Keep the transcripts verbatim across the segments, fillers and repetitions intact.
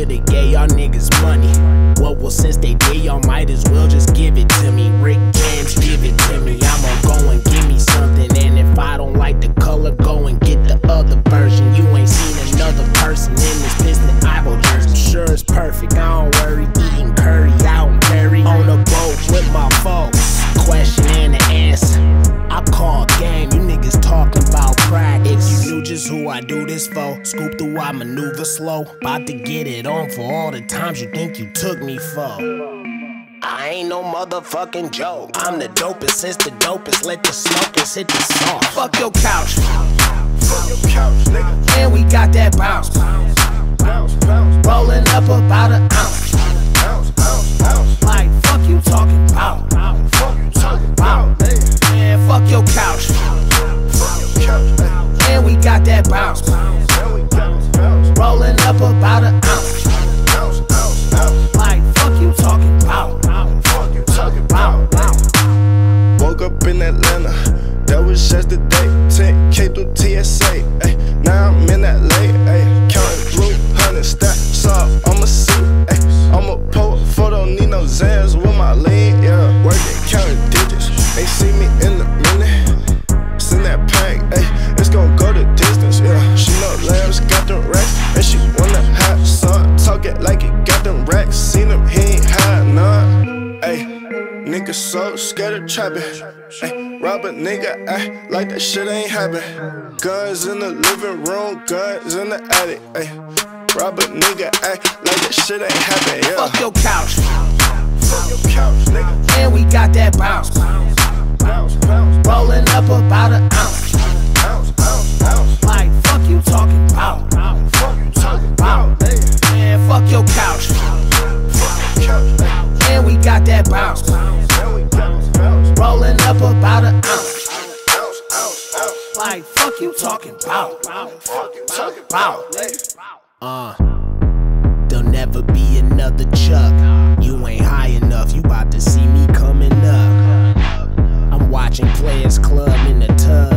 to the gay, y'all niggas money. Well, well, since they did, y'all might as well just give it to me. Rick James, give it to me. I'ma go and give me something. And if I don't like the color, go and get the other version. You ain't seen another person in this business. I will just sure it's perfect. I don't worry. Eating curry, I don't carry. On the boat with my folks. Question and the answer. I call game. You niggas talking about practice. If you knew just who I do this for, scoop through, I maneuver slow. About to get it on for all the times you think you took me for. I ain't no motherfucking joke. I'm the dopest since the dopest. Let the smokers hit the song. Fuck your couch. Fuck your couch, nigga. And we got that bounce. Bounce, bounce. Rolling up about an ounce. Bounce, bounce, bounce. Like fuck you talking about. Fuck you talking about. Man, fuck your couch. Fuck your couch, and we got that bounce. Rolling up about an ounce. Like fuck you talking about. Woke up in Atlanta, that was just the day. ten K through T S A, ayy. Now I'm in L A, ayy. Counting blue, hundred stacks off on my seat, ayy. I'm a poet, photo, need no Zans with my lean, yeah. Working, counting digits, ain't see me in a minute. Send that pack, ayy. It's gon' go the distance, yeah. She know Lambs got them racks, and she wanna hot son. Talking like it got them racks, seen him, he ain't high none, ayy. Nigga so scared of trapping. Ayy, rob a nigga, ay, like that shit ain't happen. Guns in the living room, guns in the attic. Ayy, rob a nigga, ay, like that shit ain't happen. Yeah. Fuck your couch. Fuck your couch, nigga. And we got that bounce. Bounce, bounce. Rolling up about an ounce. Bounce, bounce, bounce. Like fuck you talking about. Fuck you talking about. Man, fuck your couch. Fuck your couch, nigga. And we got that bounce. Rolling up about an ounce. Like fuck you talking about. Fuck you talking about. Uh, there'll never be another Chuck. You ain't high enough. You about to see me coming up. I'm watching Players Club in the tub.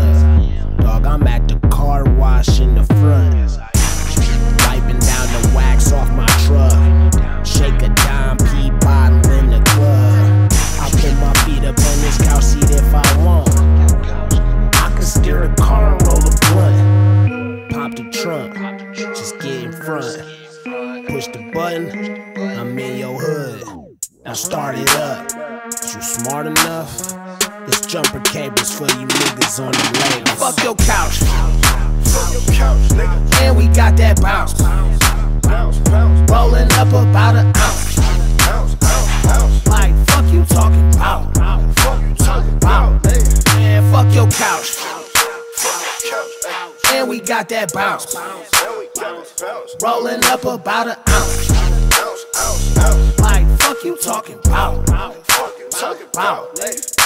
Dog, I'm at the car wash in the front. Wiping down the wax off my truck. Shake a dime, pee bottle in the club. I put my feet up on this couch seat if I want. I can steer a car and roll a blunt. Pop the trunk, just get in front. Push the button, I'm in your hood. Now start it up. You smart enough? This jumper cable's for you niggas on the label. Fuck your couch. Fuck your couch, nigga. And we got that bounce. Rolling up about an ounce. Like fuck you talking about. Man, fuck your couch. And we got that bounce. Rolling up about an ounce. Like fuck you talking about.